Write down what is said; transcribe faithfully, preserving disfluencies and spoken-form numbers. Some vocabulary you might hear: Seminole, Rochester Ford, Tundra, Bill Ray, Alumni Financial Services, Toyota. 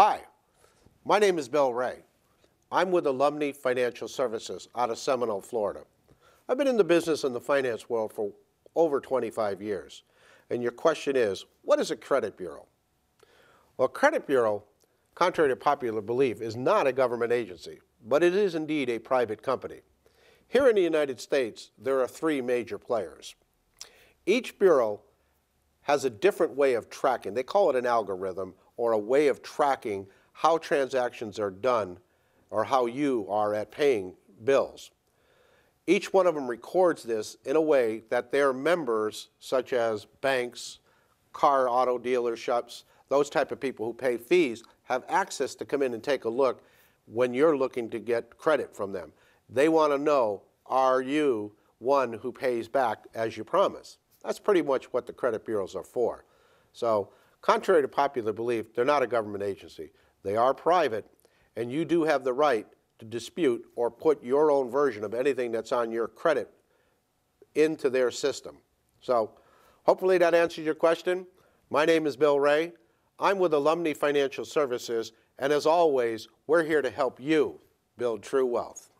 Hi, my name is Bill Ray. I'm with Alumni Financial Services out of Seminole, Florida. I've been in the business and the finance world for over twenty-five years. And your question is, what is a credit bureau? Well, a credit bureau, contrary to popular belief, is not a government agency, but it is indeed a private company. Here in the United States, there are three major players. Each bureau has a different way of tracking. They call it an algorithm, or a way of tracking how transactions are done or how you are at paying bills. Each one of them records this in a way that their members, such as banks, car auto dealerships, those type of people who pay fees, have access to come in and take a look when you're looking to get credit from them. They want to know, are you one who pays back as you promise? That's pretty much what the credit bureaus are for. So, contrary to popular belief, they're not a government agency. They are private, and you do have the right to dispute or put your own version of anything that's on your credit into their system. So hopefully that answers your question. My name is Bill Ray. I'm with Alumni Financial Services, and as always, we're here to help you build true wealth.